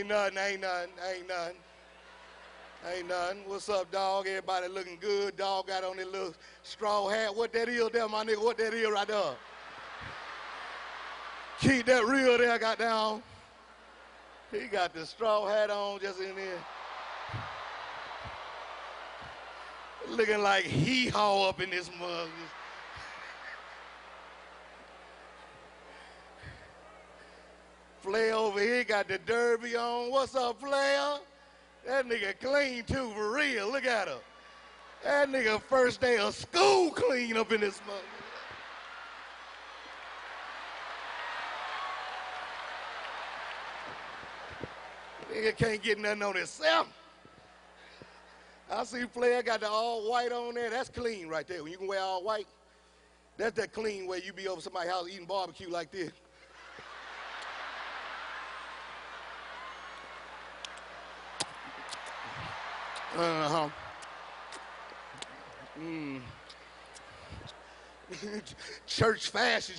Ain't nothing. What's up, dog? Everybody looking good. Dog got on that little straw hat. What that is there, my nigga? What that is right there? Keep that real there, goddamn. He got the straw hat on just in there. Looking like hee-haw up in this mug. Flair over here got the derby on. What's up, Flair? That nigga clean too, for real. Look at her. That nigga first day of school clean up in this mug. Nigga can't get nothing on himself. I see Flair got the all white on there. That's clean right there. When you can wear all white, that's that clean way you be over somebody's house eating barbecue like this. Church fashion.